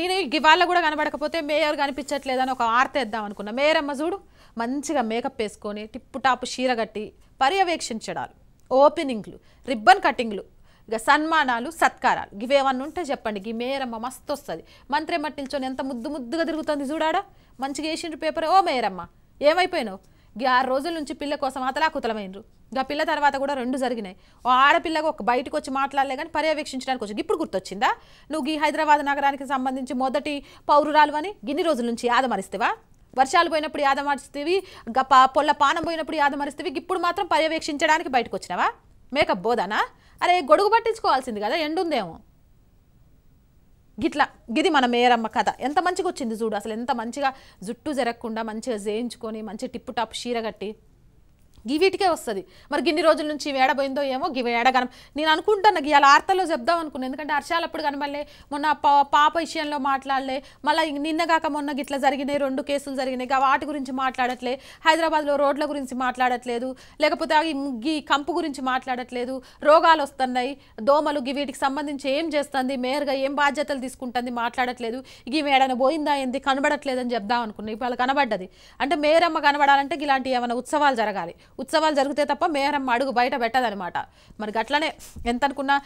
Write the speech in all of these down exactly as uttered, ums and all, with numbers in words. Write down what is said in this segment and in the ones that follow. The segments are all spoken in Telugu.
నేను ఇవాళ కూడా కనబడకపోతే మేయర్ కనిపించట్లేదని ఒక ఆర్త ఇద్దాం అనుకున్నా. మేయర్ అమ్మ చూడు మంచిగా మేకప్ వేసుకొని టిప్పు టాపు చీర కట్టి పర్యవేక్షించడాలు, ఓపెనింగ్లు, రిబ్బన్ కటింగ్లు, ఇక సన్మానాలు, సత్కారాలు ఇవేవన్నీ ఉంటే చెప్పండి. ఈ మేయర్ అమ్మ మస్తు వస్తుంది. మంత్రి మట్టించోని ఎంత ముద్దు ముద్దుగా తిరుగుతుంది చూడాడా. మంచిగా వేసిన పేపర్, ఓ మేయరమ్మ ఏమైపోయినావు, ఆరు రోజుల నుంచి పిల్ల కోసం అతలాకుతలమైనరు. గా పిల్ల తర్వాత కూడా రెండు జరిగినాయి. ఆడపిల్లగా ఒక బయటకు వచ్చి మాట్లాడలే కానీ పర్యవేక్షించడానికి వచ్చి ఇప్పుడు గుర్తొచ్చిందా నువ్వు ఈ హైదరాబాద్ నగరానికి సంబంధించి మొదటి పౌరురాలు అని గిన్ని రోజుల నుంచి యాదమరిస్తేవా? వర్షాలు పోయినప్పుడు యాదమరిస్తేవి, గప్ప పొల్ల పానం పోయినప్పుడు యాదమరిస్తేవి, ఇప్పుడు మాత్రం పర్యవేక్షించడానికి బయటకు వచ్చినావా? మేకప్ బోదానా? అరే గొడుగు పట్టించుకోవాల్సింది కదా, ఎండుందేమో. గిట్లా గిది మన మేయరమ్మ కథ. ఎంత మంచిగా వచ్చింది చూడు, అసలు ఎంత మంచిగా జుట్టు జరగకుండా మంచిగా జయించుకొని మంచి టిప్పు టాప్ చీర కట్టి గివీటికే వస్తుంది. మరి గిన్ని రోజుల నుంచి వేడబోయిందో ఏమో. గివి ఏడగనం నేను అనుకుంటాను. గీ అలా ఆర్తలో చెప్దాం అనుకున్నాను. ఎందుకంటే హర్షాలు అప్పుడు కనబడలే, మొన్న పా పాప విషయంలో మాట్లాడలే, మళ్ళీ నిన్నగాక మొన్న గిట్లా జరిగినాయి, రెండు కేసులు జరిగినాయి, వాటి గురించి మాట్లాడట్లే, హైదరాబాద్లో రోడ్ల గురించి మాట్లాడట్లేదు, లేకపోతే గీ కంపు గురించి మాట్లాడట్లేదు, రోగాలు వస్తున్నాయి, దోమలు, గివీటికి సంబంధించి ఏం చేస్తుంది మేయర్గా, ఏం బాధ్యతలు తీసుకుంటుంది మాట్లాడట్లేదు. గీ మేడన పోయిందా ఏంది కనబడట్లేదని చెప్దాం అనుకున్నాను. ఇప్పుడు కనబడ్డది అంటే మేయరమ్మ కనబడాలంటే ఇలాంటి ఏమైనా ఉత్సవాలు జరగాలి. ఉత్సవాలు జరిగితే తప్ప మేయరమ్మ అడుగు బయట పెట్టదనమాట. మరి అట్లనే ఎంత అనుకున్నా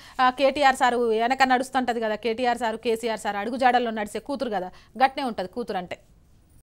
కేటీఆర్ సారు వెనక నడుస్తుంటుంది కదా, కేటీఆర్ సారు కేసీఆర్ సారు అడుగు జాడల్లో నడిచే కూతురు కదా, గట్నే ఉంటుంది కూతురు అంటే.